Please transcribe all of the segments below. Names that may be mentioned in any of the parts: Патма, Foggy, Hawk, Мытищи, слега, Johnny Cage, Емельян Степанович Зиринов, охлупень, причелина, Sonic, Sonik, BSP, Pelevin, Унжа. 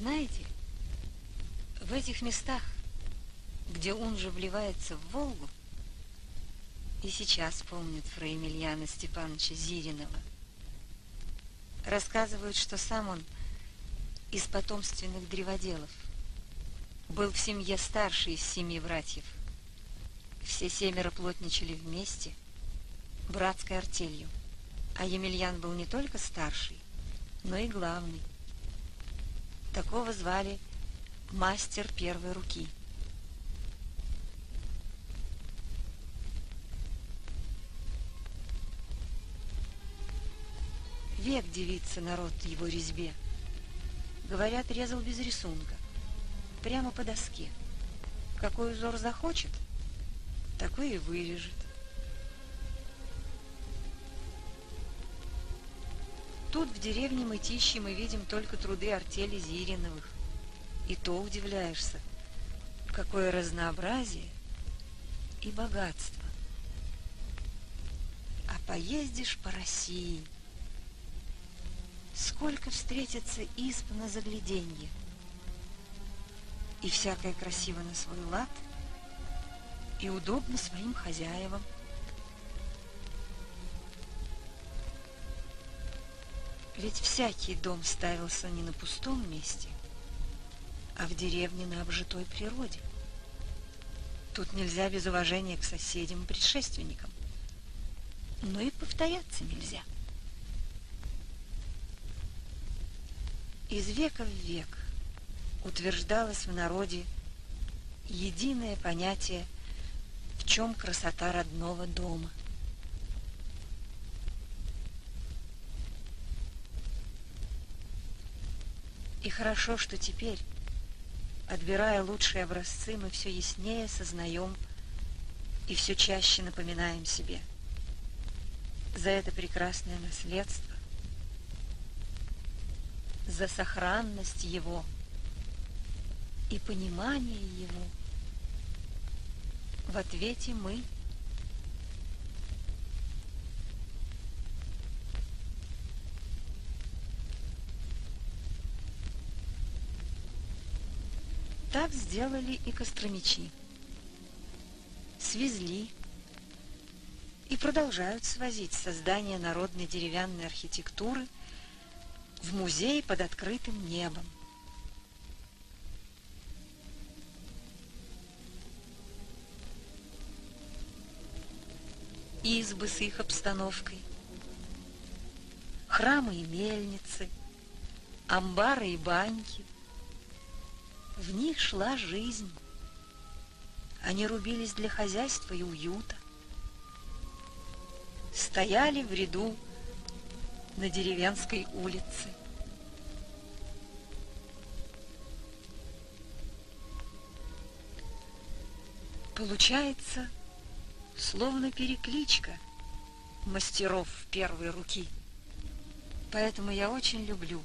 Знаете, в этих местах, где Унжа вливается в Волгу, и сейчас помнят про Емельяна Степановича Зиринова. Рассказывают, что сам он из потомственных древоделов. Был в семье старший из 7 братьев. Все 7 плотничали вместе, братской артелью. А Емельян был не только старший, но и главный. Такого звали мастер первой руки. Век дивится народ его резьбе. Говорят, резал без рисунка, прямо по доске. Какой узор захочет, такой и вырежет. Тут, в деревне Мытищи, мы видим только труды артели Зириновых. И то удивляешься, какое разнообразие и богатство. А поездишь по России, сколько встретится исп на загляденье. И всякое красиво на свой лад, и удобно своим хозяевам. Ведь всякий дом ставился не на пустом месте, а в деревне на обжитой природе. Тут нельзя без уважения к соседям и предшественникам, но и повторяться нельзя. Из века в век утверждалось в народе единое понятие, в чем красота родного дома. И хорошо, что теперь, отбирая лучшие образцы, мы все яснее сознаем и все чаще напоминаем себе за это прекрасное наследство, за сохранность его и понимание его. В ответе мы. Так сделали и костромичи. Свезли и продолжают свозить создание народной деревянной архитектуры в музей под открытым небом. Избы с их обстановкой, храмы и мельницы, амбары и баньки. В них шла жизнь. Они рубились для хозяйства и уюта. Стояли в ряду на деревенской улице. Получается, словно перекличка мастеров первой руки. Поэтому я очень люблю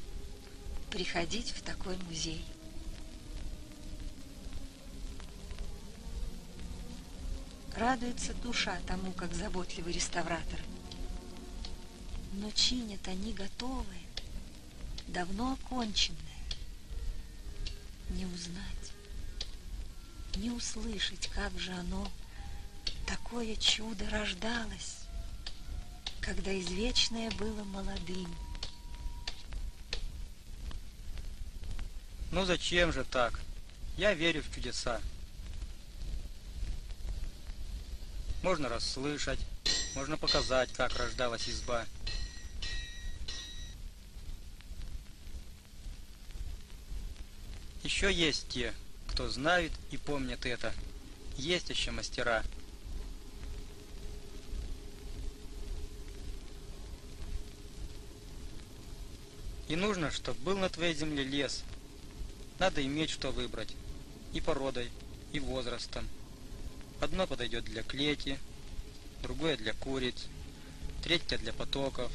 приходить в такой музей. Радуется душа тому, как заботливый реставратор. Но чинят они готовые, давно оконченные. Не узнать, не услышать, как же оно, такое чудо, рождалось, когда извечное было молодым. Ну зачем же так? Я верю в чудеса. Можно расслышать, можно показать, как рождалась изба. Еще есть те, кто знает и помнит это. Есть еще мастера. И нужно, чтобы был на твоей земле лес. Надо иметь что выбрать. И породой, и возрастом. Одно подойдет для клети, другое для куриц, третье для потоков.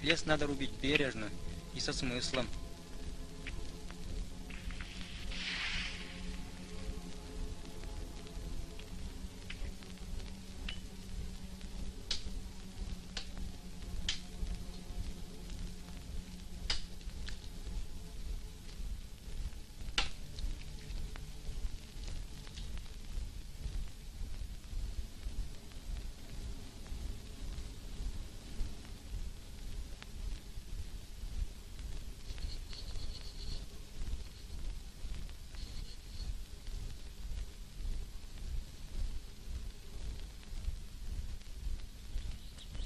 Лес надо рубить бережно и со смыслом.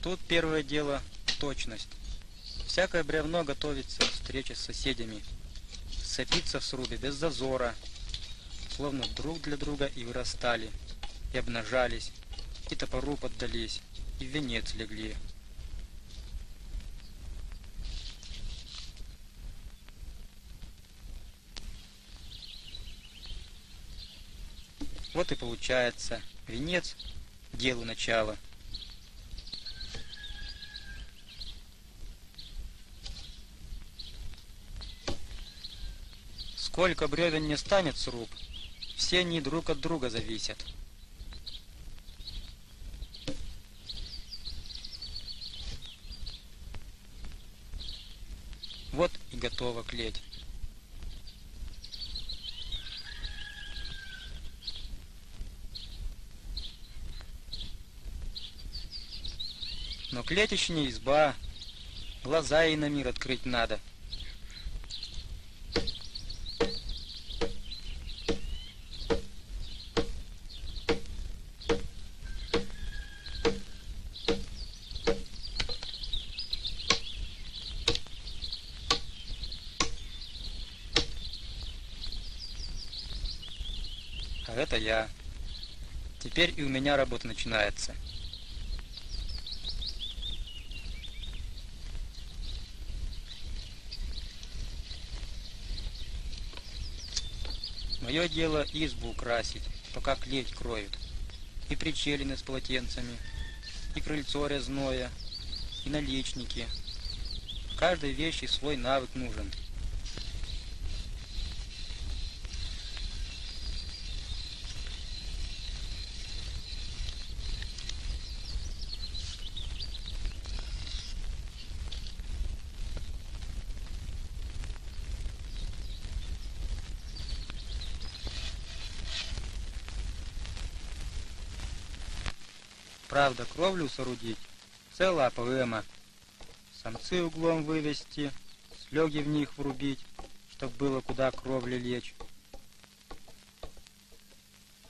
Тут первое дело – точность. Всякое бревно готовится к встрече с соседями. Сопится в срубе без зазора, словно друг для друга и вырастали, и обнажались, и топору поддались, и в венец легли. Вот и получается, венец – делу начало. Сколько бревен не станет сруб, все они друг от друга зависят. Вот и готова клеть. Но клеть еще не изба, глаза ей на мир открыть надо. А это я. Теперь и у меня работа начинается. Мое дело избу украсить, пока клеть кроют. И причелины с полотенцами, и крыльцо резное, и наличники. Каждой вещи свой навык нужен. Правда, кровлю соорудить — целая поэма. Самцы углом вывести, слёги в них врубить, чтоб было куда кровли лечь.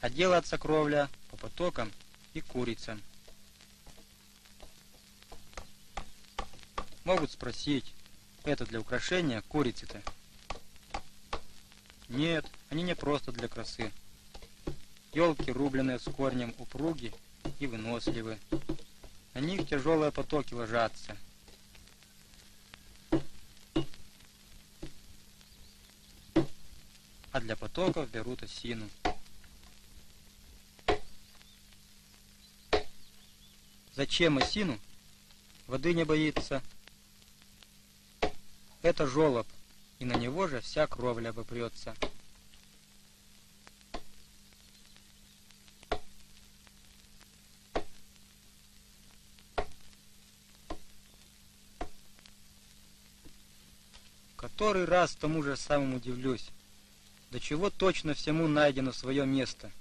А делаться кровля по потокам и курицам. Могут спросить, это для украшения курицы-то? Нет, они не просто для красы. Ёлки, рубленные с корнем, упруги и выносливы. На них тяжелые потоки ложатся. А для потоков берут осину. Зачем осину? Воды не боится. Это жолоб, и на него же вся кровля обопрется. Который раз тому же самому удивлюсь, до чего точно всему найдено свое место.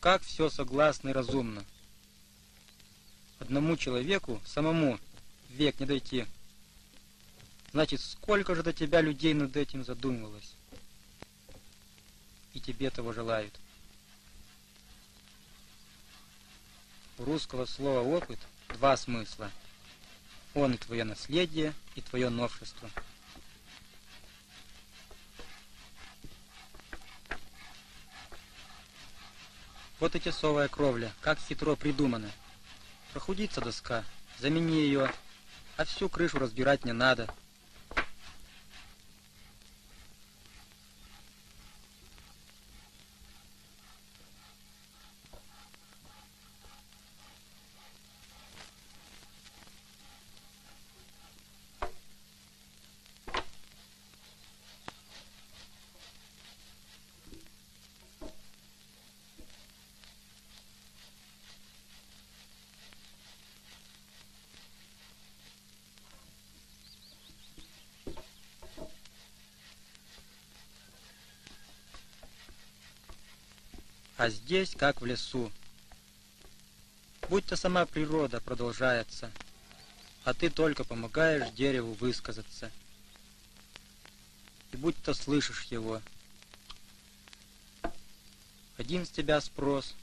Как все согласно и разумно. Одному человеку самому век не дойти. Значит, сколько же до тебя людей над этим задумывалось? И тебе того желают. У русского слова «опыт» два смысла. Он и твое наследие, и твое новшество. Вот и тесовая кровля, как хитро придумана. Прохудится доска, замени ее, а всю крышу разбирать не надо. А здесь, как в лесу. Будь-то сама природа продолжается, а ты только помогаешь дереву высказаться. и будто слышишь его. Один с тебя спрос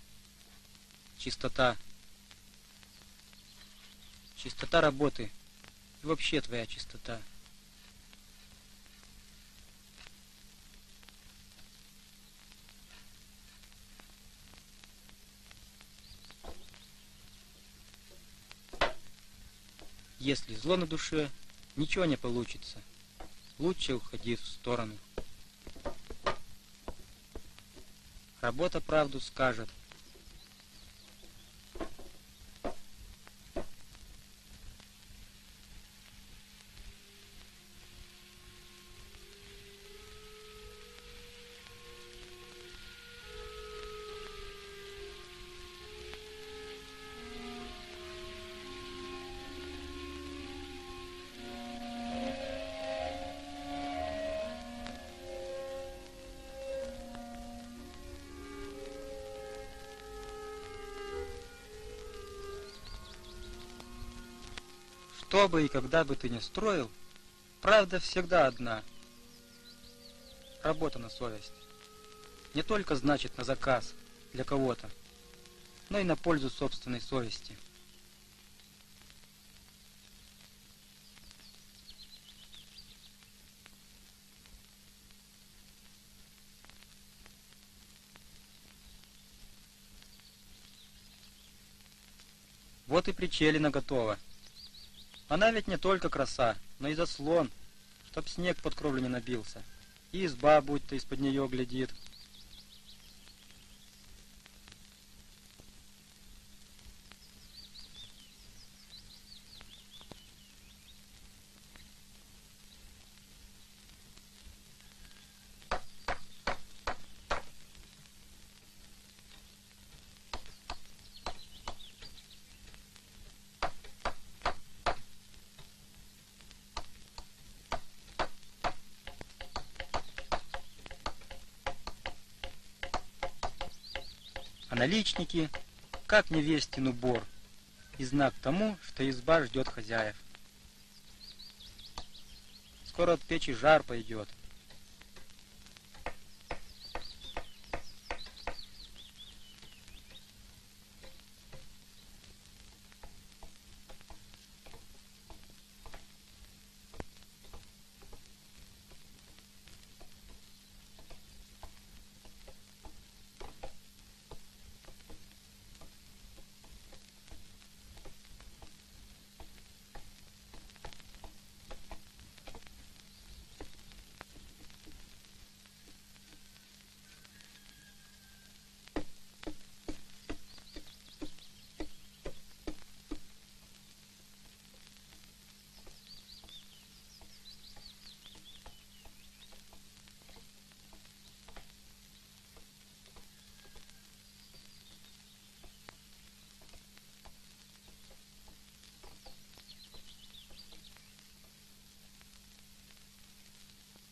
— чистота. Чистота работы и вообще твоя чистота. Если зло на душе, ничего не получится. Лучше уходи в сторону. Работа правду скажет. Что бы и когда бы ты ни строил, правда всегда одна. Работа на совесть. Не только значит на заказ для кого-то, но и на пользу собственной совести. Вот и причалина готова. Она ведь не только краса, но и заслон, чтоб снег под кровлю не набился, и изба будто из-под нее глядит. Наличники, как невестин убор, и знак тому, что изба ждет хозяев. Скоро от печи жар пойдет.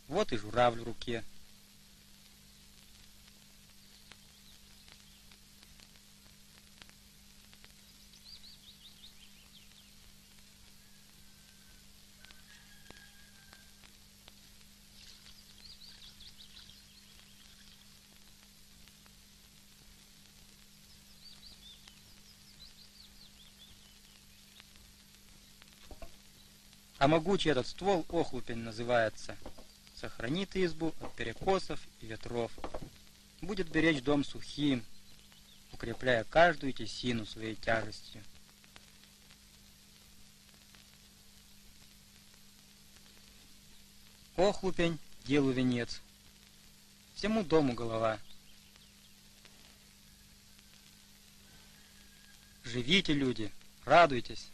Вот и журавль в руке. А могучий этот ствол охлупень называется. Сохранит избу от перекосов и ветров. Будет беречь дом сухим, укрепляя каждую тесину своей тяжестью. Охлупень — делу венец, всему дому голова. Живите, люди, радуйтесь.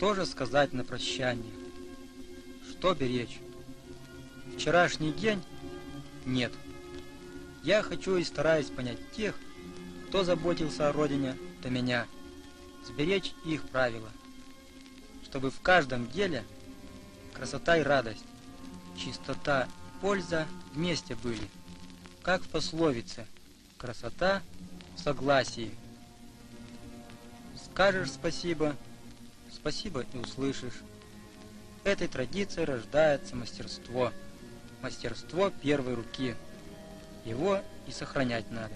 Что же сказать на прощание? Что беречь? Вчерашний день? Нет. Я хочу и стараюсь понять тех, кто заботился о родине до меня, сберечь их правила, чтобы в каждом деле красота и радость, чистота и польза вместе были, как в пословице «красота в согласии». Скажешь спасибо, спасибо и услышишь. Этой традицией рождается мастерство, мастерство первой руки. Его и сохранять надо.